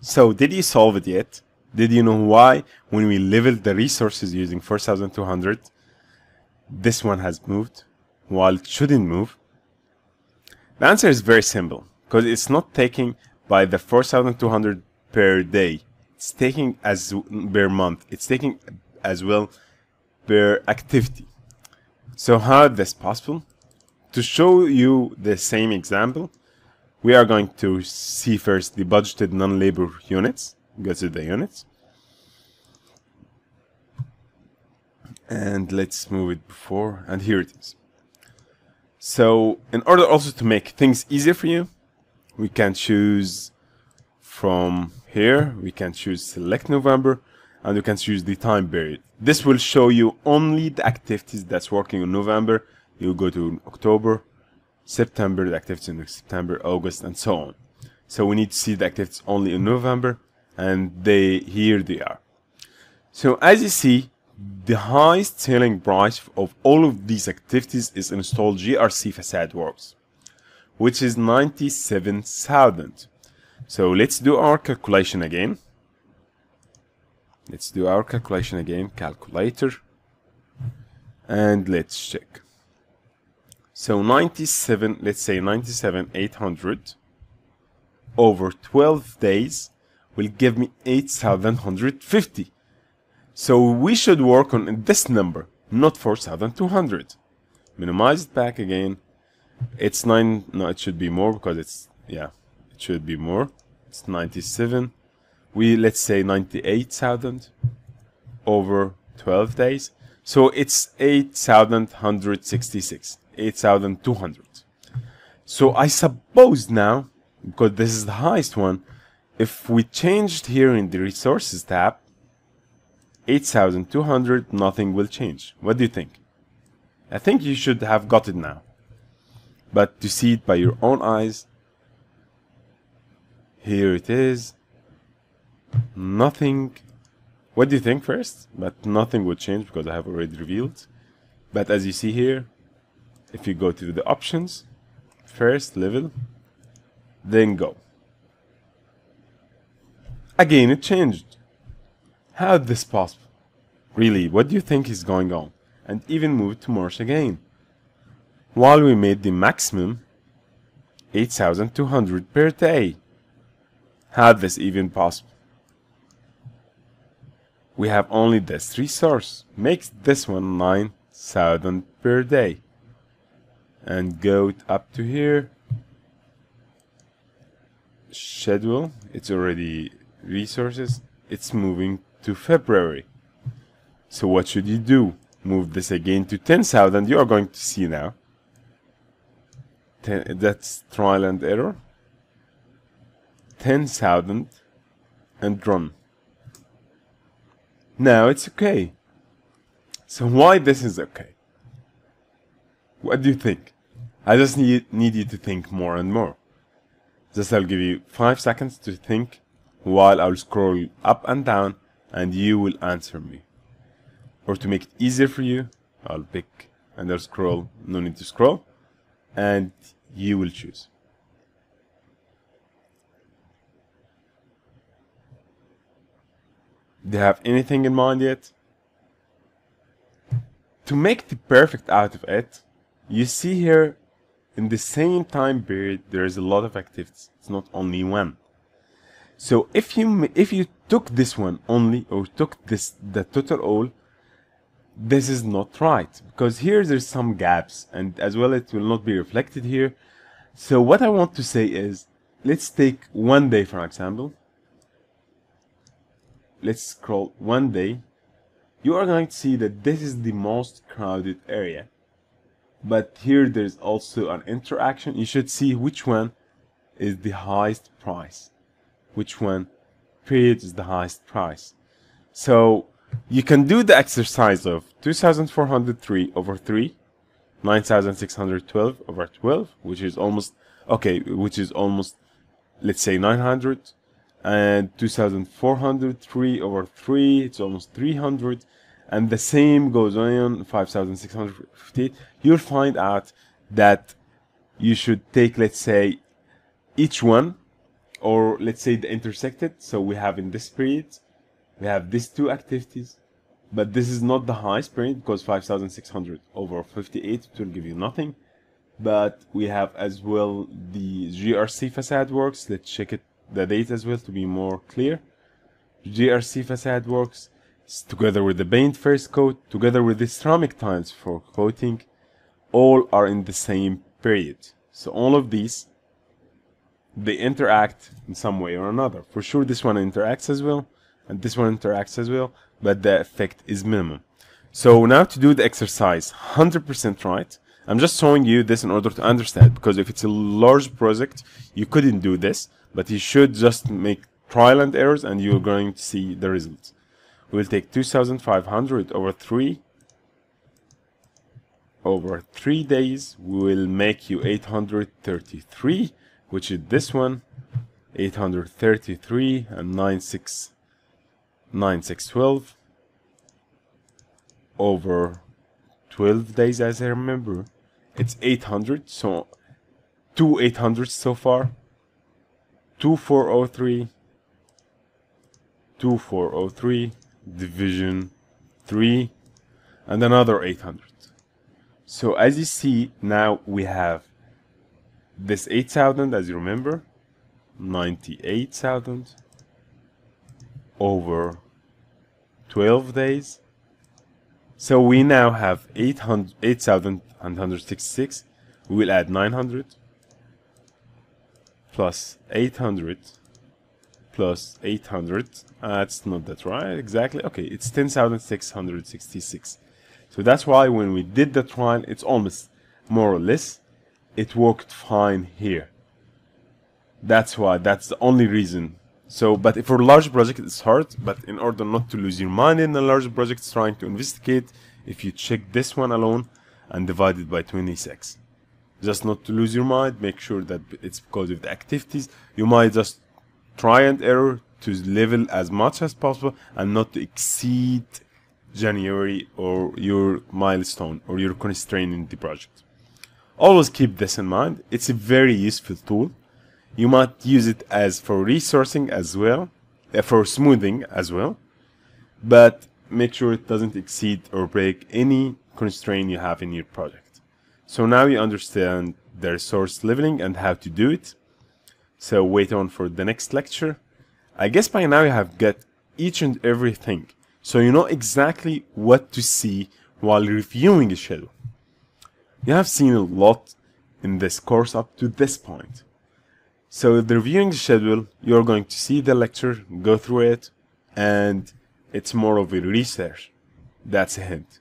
So did you solve it yet? Did you know why when we leveled the resources using 4200, this one has moved while it shouldn't move? The answer is very simple, because it's not taking by the 4200 per day. It's taking as per month. It's taking as well per activity. So how is this possible? To show you the same example, we are going to see first the budgeted non-labor units. Go to the units. And let's move it before, and here it is. So in order also to make things easier for you, we can choose from here, we can choose select November, and we can choose the time period. This will show you only the activities that's working in November. You go to October, September, the activities in September, August, and so on. So we need to see the activities only in November, and here they are. So as you see, the highest selling price of all of these activities is installed GRC Facadeworks, which is 97,000. So let's do our calculation again. Let's do our calculation again, calculator, and let's check. So 97, let's say 97,800 over 12 days will give me 8,150. So we should work on this number, not 4,200. Minimize it back again. It's 9, no, it should be more because it's, yeah, it should be more. It's 97. Let's say 98,000 over 12 days. So it's 8,166. 8,200. So I suppose now, because this is the highest one, if we changed here in the resources tab, 8,200, nothing will change. What do you think? I think you should have got it now. But to see it by your own eyes, here it is. Nothing. What do you think first? But nothing would change because I have already revealed. But as you see here, if you go to the options, first level, then go. Again, it changed. How is this possible? Really, what do you think is going on? And even move to March again. While we made the maximum 8,200 per day. How is this even possible? We have only this resource. Makes this one 9,000 per day. And go up to here. Schedule. It's already resources. It's moving to February. So what should you do? Move this again to 10,000. You are going to see now. That's trial and error. 10,000 and run. Now it's okay. So why this is okay? What do you think? I just need you to think more and more. Just I'll give you 5 seconds to think while I'll scroll up and down and you will answer me. Or to make it easier for you, I'll pick and I'll scroll, no need to scroll, and you will choose. Do you have anything in mind yet? To make the perfect out of it, you see here, in the same time period, there is a lot of activities. It's not only one. So if you took this one only, or took this, the total all, this is not right. Because here there's some gaps, and as well it will not be reflected here. So what I want to say is, let's take one day for example. Let's scroll one day. You are going to see that this is the most crowded area. But here there's also an interaction. You should see which one is the highest price. Which one period is the highest price. So you can do the exercise of 2,403 over 3. 9,612 over 12. Which is almost, okay, which is almost, let's say 900. And 2,403 over 3, it's almost 300, and the same goes on 5,650. You'll find out that you should take, let's say, each one or let's say they intersected. So we have in this period, we have these two activities, but this is not the highest period because 5,600 over 58 will give you nothing. But we have as well the GRC Facadeworks. Let's check it, the date as well to be more clear. GRC Facadeworks together with the paint first coat, together with the ceramic tiles for coating, all are in the same period. So all of these, they interact in some way or another. For sure this one interacts as well, and this one interacts as well, but the effect is minimum. So now to do the exercise 100% right, I'm just showing you this in order to understand, because if it's a large project, you couldn't do this, but you should just make trial and errors and you're going to see the results. We'll take 2,500 over 3. Over 3 days, we will make you 833, which is this one, 833 and 9612 over 12 days, as I remember. It's 800, so 2 800s so far. 2403, 2403, division 3, and another 800. So as you see, now we have this 8,000, as you remember, 98,000 over 12 days. So we now have 8,166. We will add 900 plus 800 plus 800. That's not that right exactly. Okay, it's 10,666. So that's why when we did the trial, it's almost more or less, it worked fine here. That's why, that's the only reason. So, but for a large project it's hard, but in order not to lose your mind in a large project trying to investigate, if you check this one alone and divide it by 26, just not to lose your mind, make sure that it's because of the activities. You might just try and error to level as much as possible and not to exceed January or your milestone or your constraint in the project. Always keep this in mind. It's a very useful tool. You might use it as for resourcing as well, for smoothing as well, but make sure it doesn't exceed or break any constraint you have in your project. So now you understand the resource leveling and how to do it. So wait on for the next lecture. I guess by now you have got each and everything, so you know exactly what to see while reviewing a schedule. You have seen a lot in this course up to this point. So the reviewing schedule, you're going to see the lecture, go through it, and it's more of a research. That's a hint.